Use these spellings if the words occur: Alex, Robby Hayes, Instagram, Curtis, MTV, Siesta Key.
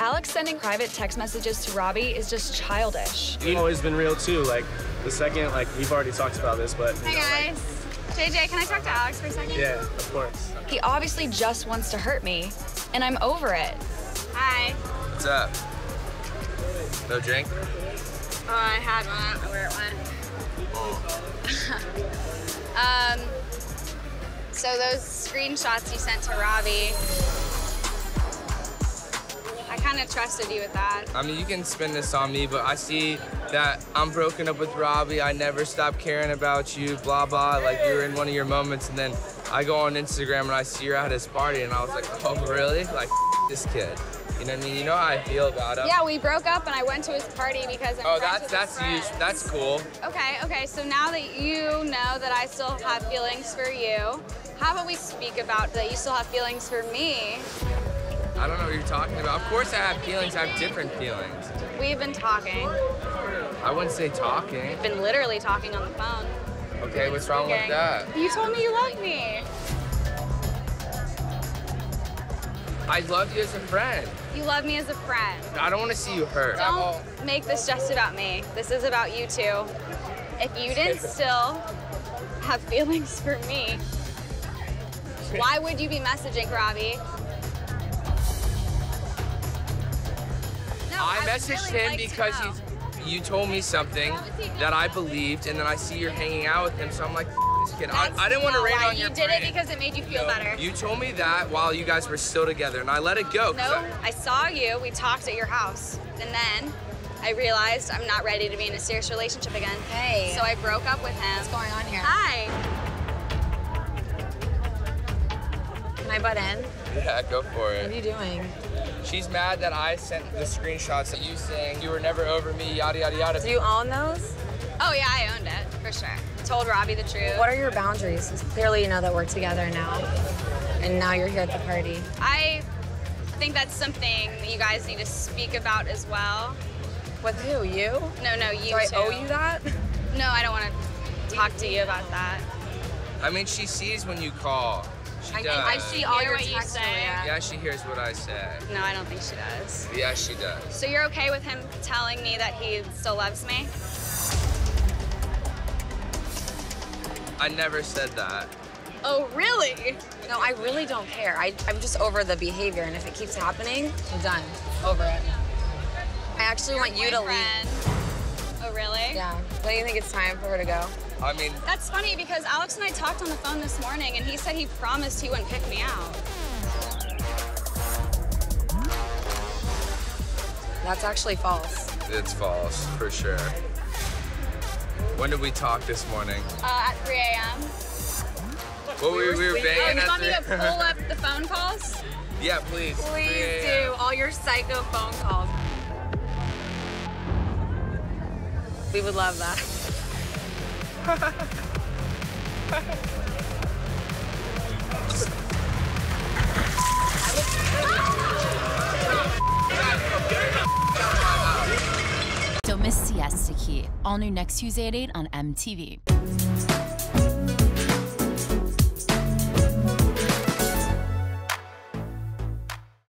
Alex sending private text messages to Robby is just childish. We've always been real too. Like the second, like we've already talked about this, but. Hey guys. JJ, can I talk to Alex for a second? Yeah, of course. He obviously just wants to hurt me, and I'm over it. Hi. What's up? No drink? Oh, I had one. I ordered one. Oh. So those screenshots you sent to Robby, I kind of trusted you with that. I mean, you can spin this on me, but I see that I'm broken up with Robby. I never stopped caring about you, blah, blah. Like, you were in one of your moments, and then I go on Instagram, and I see you're at his party, and I was like, oh, really? Like, this kid. You know what I mean? You know how I feel about him. Yeah, we broke up, and I went to his party because I'm that's cool. Okay, okay, so now that you know that I still have feelings for you, how about we speak about that you still have feelings for me? I don't know what you're talking about. Of course I have feelings. I have different feelings. We've been talking. I wouldn't say talking. We've been literally talking on the phone. Okay, what's wrong with that? You told me you loved me. I love you as a friend. You love me as a friend. I don't want to see you hurt. Don't make this just about me. This is about you two. If you didn't still have feelings for me, why would you be messaging Robby? I messaged him because you told me something that I believed, and then I see you're hanging out with him, so I'm like, this kid. I didn't want to rain on your brain. You did it because it made you feel better. You told me that while you guys were still together, and I let it go. No, I saw you. We talked at your house, and then I realized I'm not ready to be in a serious relationship again. Hey. So I broke up with him. What's going on here? Hi. Can I butt in? Yeah, go for it. What are you doing? She's mad that I sent the screenshots that you saying you were never over me, yada, yada, yada. Do you own those? Oh, yeah, I owned it, for sure. Told Robby the truth. What are your boundaries? Because clearly you know that we're together now, and now you're here at the party. I think that's something that you guys need to speak about as well. With who, you? No, no, you too. Do I owe you that? No, I don't want to talk to you about that. I mean, she sees when you call. I see all your texts. You say. Yeah, she hears what I say. No, I don't think she does. Yeah, she does. So you're okay with him telling me that he still loves me? I never said that. Oh, really? No, I really don't care. I'm just over the behavior, and if it keeps happening, I'm done. Over it. I actually want you to leave. Oh, really? Yeah. Don't you think it's time for her to go? I mean... That's funny, because Alex and I talked on the phone this morning, and he said he promised he wouldn't pick me out. That's actually false. It's false, for sure. When did we talk this morning? At 3 a.m. Well, we were banging at 3 a.m. You want me to pull up the phone calls? Yeah, please. Please do. All your psycho phone calls. We would love that. Don't miss Siesta Key, all new next Tuesday at 8 on MTV.